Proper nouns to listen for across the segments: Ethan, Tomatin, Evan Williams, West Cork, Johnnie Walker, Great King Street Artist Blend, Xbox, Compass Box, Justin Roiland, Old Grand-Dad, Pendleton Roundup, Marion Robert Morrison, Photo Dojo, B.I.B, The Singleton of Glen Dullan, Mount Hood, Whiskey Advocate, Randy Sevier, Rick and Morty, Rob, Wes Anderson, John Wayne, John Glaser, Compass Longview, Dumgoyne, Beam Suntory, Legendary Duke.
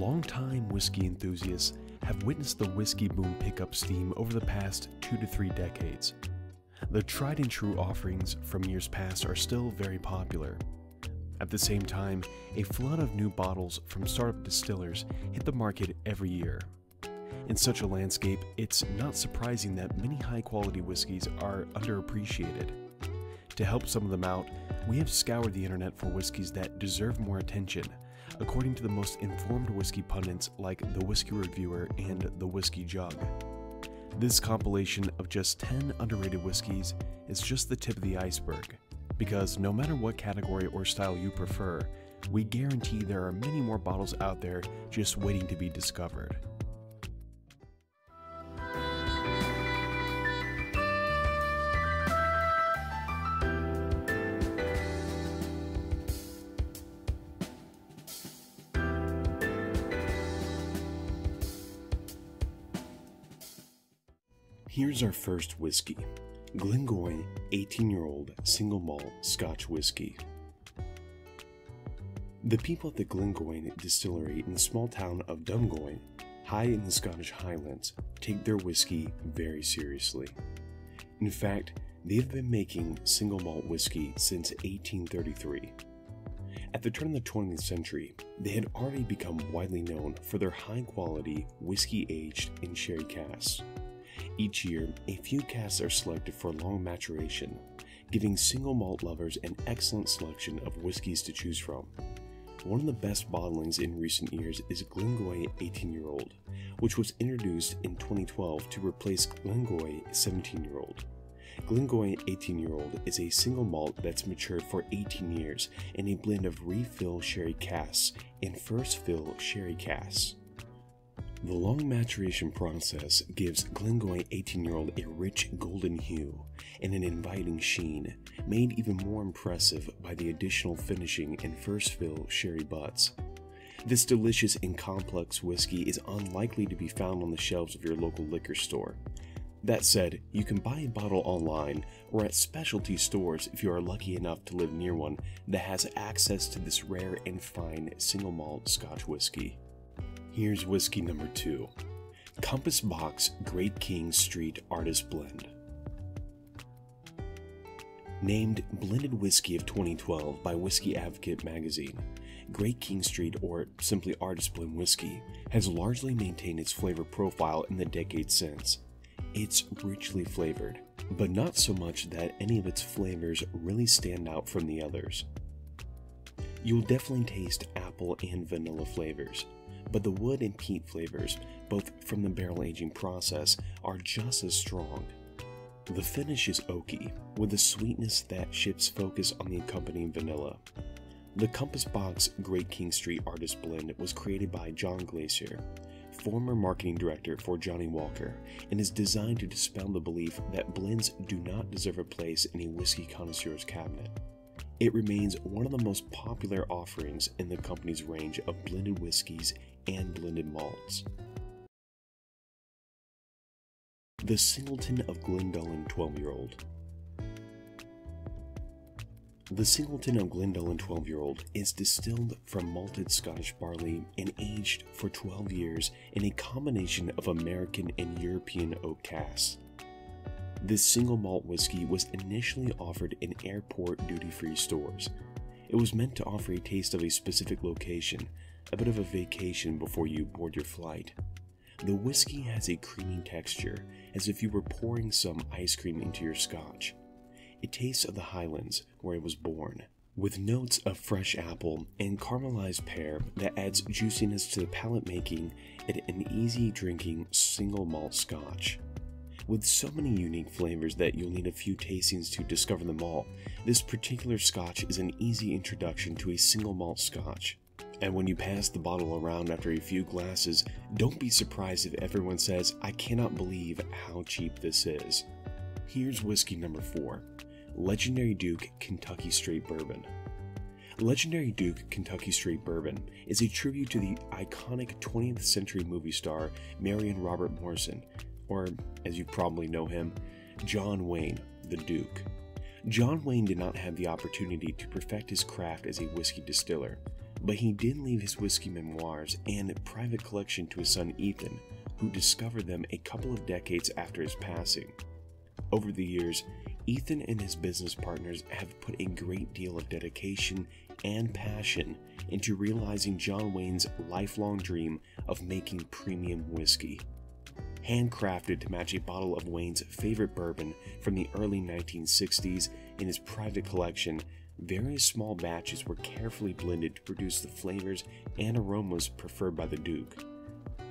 Long-time whiskey enthusiasts have witnessed the whiskey boom pick up steam over the past 2 to 3 decades. The tried and true offerings from years past are still very popular. At the same time, a flood of new bottles from startup distillers hit the market every year. In such a landscape, it's not surprising that many high-quality whiskeys are underappreciated. To help some of them out, we have scoured the internet for whiskeys that deserve more attention, according to the most informed whiskey pundits like The Whiskey Reviewer and The Whiskey Jug. This compilation of just 10 underrated whiskeys is just the tip of the iceberg, because no matter what category or style you prefer, we guarantee there are many more bottles out there just waiting to be discovered. Here's our first whiskey, Glengoyne 18-year-old single malt Scotch whiskey. The people at the Glengoyne distillery in the small town of Dumgoyne, high in the Scottish Highlands, take their whiskey very seriously. In fact, they've been making single malt whiskey since 1833. At the turn of the 20th century, they had already become widely known for their high-quality whiskey aged in sherry casks. Each year, a few casks are selected for long maturation, giving single malt lovers an excellent selection of whiskeys to choose from. One of the best bottlings in recent years is Glengoyne 18-year-old, which was introduced in 2012 to replace Glengoyne 17-year-old. Glengoyne 18-year-old is a single malt that's matured for 18 years in a blend of refill sherry casks and first fill sherry casks. The long maturation process gives Glengoyne 18-year-old a rich golden hue and an inviting sheen, made even more impressive by the additional finishing and first fill sherry butts. This delicious and complex whiskey is unlikely to be found on the shelves of your local liquor store. That said, you can buy a bottle online or at specialty stores if you are lucky enough to live near one that has access to this rare and fine single malt Scotch whiskey. Here's whiskey number 2, Compass Box Great King Street Artist Blend. Named Blended Whiskey of 2012 by Whiskey Advocate magazine, Great King Street, or simply Artist Blend whiskey, has largely maintained its flavor profile in the decades since. It's richly flavored, but not so much that any of its flavors really stand out from the others. You'll definitely taste apple and vanilla flavors, but the wood and peat flavors, both from the barrel aging process, are just as strong. The finish is oaky, with a sweetness that shifts focus on the accompanying vanilla. The Compass Box Great King Street Artist Blend was created by John Glaser, former marketing director for Johnnie Walker, and is designed to dispel the belief that blends do not deserve a place in a whiskey connoisseur's cabinet. It remains one of the most popular offerings in the company's range of blended whiskeys and blended malts. The Singleton of Glen Dullan 12-year-old. The Singleton of Glen Dullan 12-year-old is distilled from malted Scottish barley and aged for 12 years in a combination of American and European oak casks. This single malt whiskey was initially offered in airport duty-free stores. It was meant to offer a taste of a specific location, a bit of a vacation before you board your flight. The whiskey has a creamy texture, as if you were pouring some ice cream into your scotch. It tastes of the Highlands, where it was born, with notes of fresh apple and caramelized pear that adds juiciness to the palate, making it an easy-drinking single malt Scotch. With so many unique flavors that you'll need a few tastings to discover them all, this particular Scotch is an easy introduction to a single malt Scotch. And when you pass the bottle around after a few glasses, don't be surprised if everyone says, "I cannot believe how cheap this is." Here's whiskey number 4, Legendary Duke Kentucky Straight Bourbon. Legendary Duke Kentucky Straight Bourbon is a tribute to the iconic 20th century movie star Marion Robert Morrison, or, as you probably know him, John Wayne, the Duke. John Wayne did not have the opportunity to perfect his craft as a whiskey distiller, But he did leave his whiskey memoirs and private collection to his son Ethan, who discovered them a couple of decades after his passing. Over the years, Ethan and his business partners have put a great deal of dedication and passion into realizing John Wayne's lifelong dream of making premium whiskey. Handcrafted to match a bottle of Wayne's favorite bourbon from the early 1960s in his private collection, various small batches were carefully blended to produce the flavors and aromas preferred by the Duke.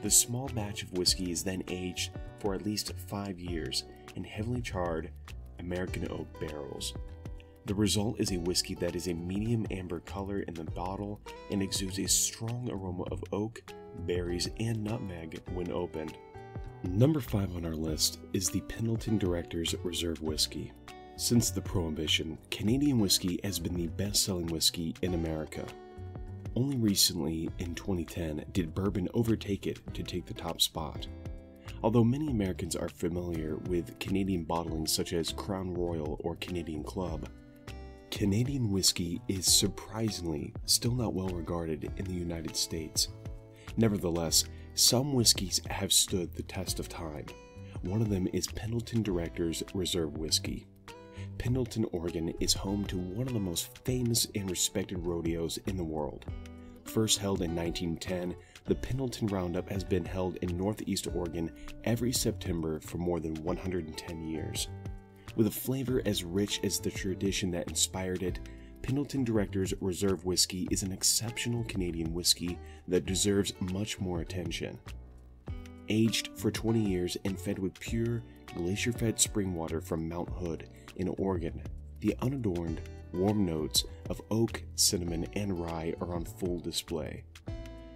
The small batch of whiskey is then aged for at least 5 years in heavily charred American oak barrels. The result is a whiskey that is a medium amber color in the bottle and exudes a strong aroma of oak, berries, and nutmeg when opened. Number 5 on our list is the Pendleton Director's Reserve Whiskey. Since the Prohibition, Canadian whiskey has been the best-selling whiskey in America. Only recently, in 2010, did bourbon overtake it to take the top spot. Although many Americans are familiar with Canadian bottling such as Crown Royal or Canadian Club, Canadian whiskey is surprisingly still not well regarded in the United States. Nevertheless, some whiskeys have stood the test of time. One of them is Pendleton Director's Reserve Whiskey. Pendleton, Oregon is home to one of the most famous and respected rodeos in the world. First held in 1910, the Pendleton Roundup has been held in Northeast Oregon every September for more than 110 years. With a flavor as rich as the tradition that inspired it, Pendleton Director's Reserve Whiskey is an exceptional Canadian whiskey that deserves much more attention. Aged for 20 years and fed with pure, glacier-fed spring water from Mount Hood in Oregon, the unadorned, warm notes of oak, cinnamon, and rye are on full display.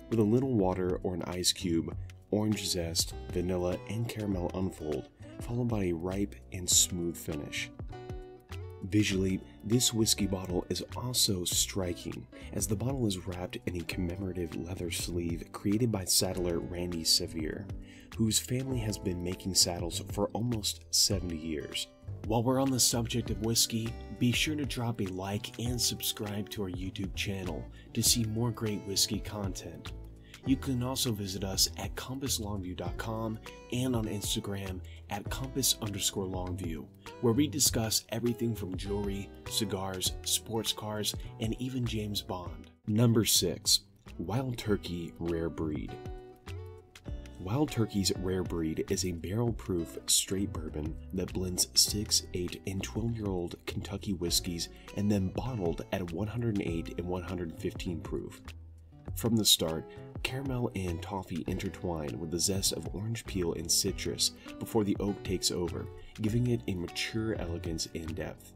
With a little water or an ice cube, orange zest, vanilla, and caramel unfold, followed by a ripe and smooth finish. Visually, this whiskey bottle is also striking, as the bottle is wrapped in a commemorative leather sleeve created by saddler Randy Sevier, whose family has been making saddles for almost 70 years. While we're on the subject of whiskey, be sure to drop a like and subscribe to our YouTube channel to see more great whiskey content. You can also visit us at CompassLongview.com and on Instagram at Compass_Longview, where we discuss everything from jewelry, cigars, sports cars, and even James Bond. Number 6. Wild Turkey Rare Breed. Wild Turkey's Rare Breed is a barrel-proof straight bourbon that blends 6, 8, and 12-year-old Kentucky whiskeys and then bottled at 108 and 115 proof. From the start, caramel and toffee intertwine with the zest of orange peel and citrus before the oak takes over, giving it a mature elegance and depth.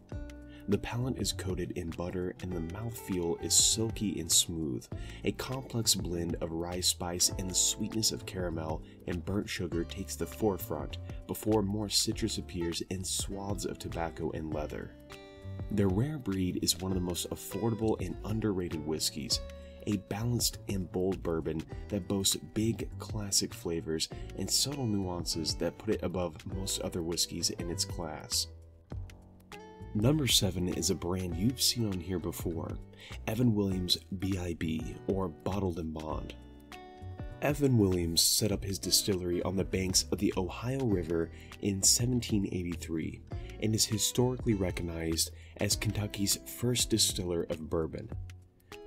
The palate is coated in butter and the mouthfeel is silky and smooth, a complex blend of rye spice and the sweetness of caramel and burnt sugar takes the forefront before more citrus appears and swaths of tobacco and leather. The Rare Breed is one of the most affordable and underrated whiskeys, a balanced and bold bourbon that boasts big, classic flavors and subtle nuances that put it above most other whiskeys in its class. Number 7 is a brand you've seen on here before, Evan Williams B.I.B. or Bottled in Bond. Evan Williams set up his distillery on the banks of the Ohio River in 1783 and is historically recognized as Kentucky's first distiller of bourbon.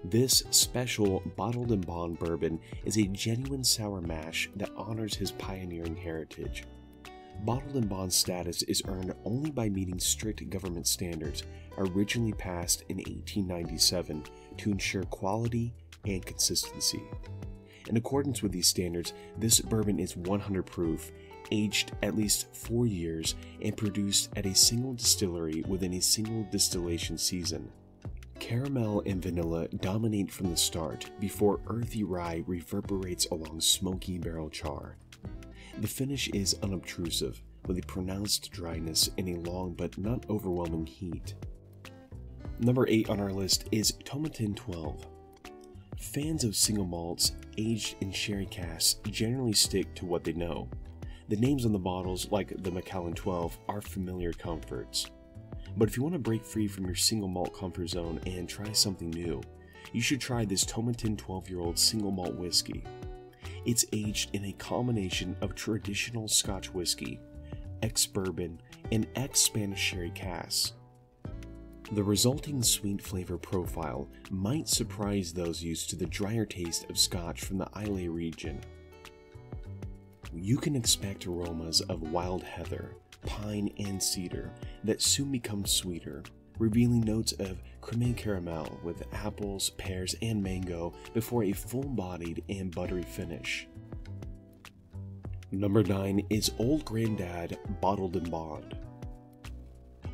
This special Bottled in Bond bourbon is a genuine sour mash that honors his pioneering heritage. Bottled in Bond status is earned only by meeting strict government standards originally passed in 1897 to ensure quality and consistency. In accordance with these standards, this bourbon is 100 proof, aged at least 4 years, and produced at a single distillery within a single distillation season. Caramel and vanilla dominate from the start before earthy rye reverberates along smoky barrel char. The finish is unobtrusive, with a pronounced dryness and a long but not overwhelming heat. Number 8 on our list is Tomatin 12. Fans of single malts aged in sherry casks generally stick to what they know. The names on the bottles, like the Macallan 12, are familiar comforts. But if you want to break free from your single malt comfort zone and try something new, you should try this Tomatin 12-year-old single malt whiskey. It's aged in a combination of traditional Scotch whiskey, ex-bourbon, and ex-Spanish sherry casks. The resulting sweet flavor profile might surprise those used to the drier taste of Scotch from the Islay region. You can expect aromas of wild heather, pine, and cedar that soon become sweeter, revealing notes of creme caramel with apples, pears, and mango before a full-bodied and buttery finish. Number 9 is Old Grand-Dad Bottled and Bond.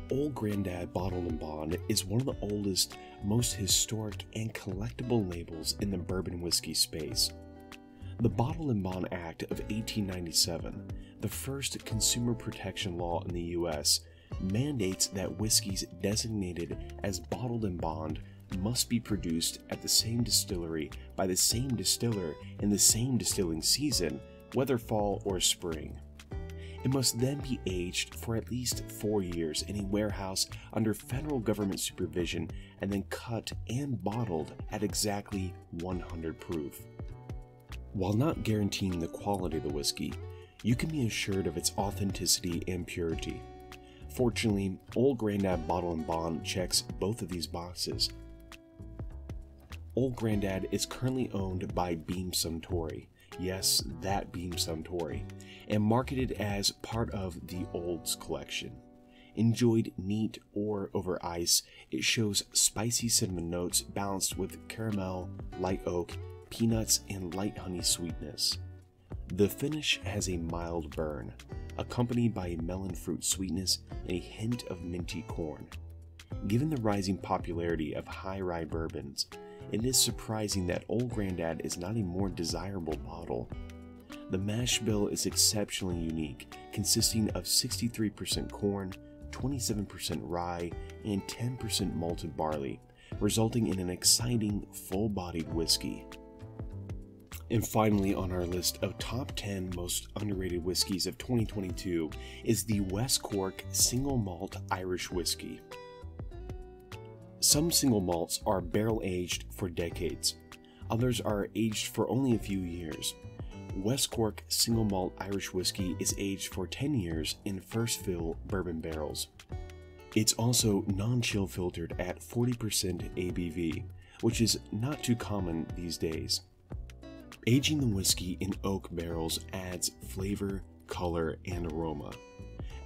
Old Grand-Dad Bottled and Bond is one of the oldest, most historic, and collectible labels in the bourbon whiskey space. The Bottled and Bond Act of 1897, the first consumer protection law in the U.S., mandates that whiskeys designated as bottled and bond must be produced at the same distillery by the same distiller in the same distilling season, whether fall or spring. It must then be aged for at least 4 years in a warehouse under federal government supervision and then cut and bottled at exactly 100 proof. While not guaranteeing the quality of the whiskey, you can be assured of its authenticity and purity. Fortunately, Old Grandad Bottle and Bond checks both of these boxes. Old Grandad is currently owned by Beam Suntory, yes, that Beam Suntory, and marketed as part of the Olds collection. Enjoyed neat or over ice, it shows spicy cinnamon notes balanced with caramel, light oak, peanuts, and light honey sweetness. The finish has a mild burn, accompanied by a melon fruit sweetness and a hint of minty corn. Given the rising popularity of high rye bourbons, it is surprising that Old Grandad is not a more desirable bottle. The mash bill is exceptionally unique, consisting of 63% corn, 27% rye, and 10% malted barley, resulting in an exciting, full-bodied whiskey. And finally on our list of top 10 most underrated whiskeys of 2022 is the West Cork Single Malt Irish Whiskey. Some single malts are barrel aged for decades, others are aged for only a few years. West Cork Single Malt Irish Whiskey is aged for 10 years in first fill bourbon barrels. It's also non-chill filtered at 40% ABV, which is not too common these days. Aging the whiskey in oak barrels adds flavor, color, and aroma.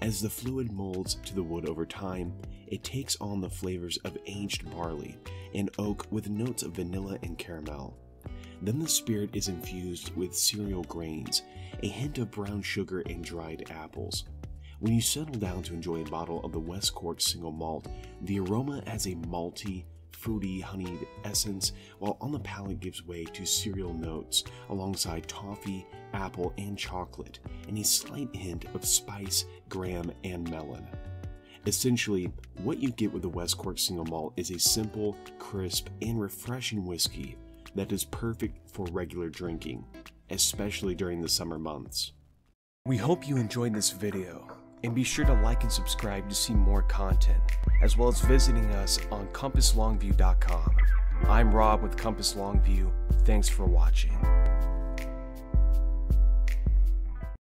As the fluid molds to the wood over time, it takes on the flavors of aged barley and oak with notes of vanilla and caramel. Then the spirit is infused with cereal grains, a hint of brown sugar, and dried apples. When you settle down to enjoy a bottle of the West Cork Single Malt, the aroma has a malty, fruity, honeyed essence, while on the palate gives way to cereal notes alongside toffee, apple, and chocolate, and a slight hint of spice, graham, and melon. Essentially, what you get with the West Cork Single Malt is a simple, crisp, and refreshing whiskey that is perfect for regular drinking, especially during the summer months. We hope you enjoyed this video, and be sure to like and subscribe to see more content, as well as visiting us on CompassLongview.com. I'm Rob with Compass Longview. Thanks for watching.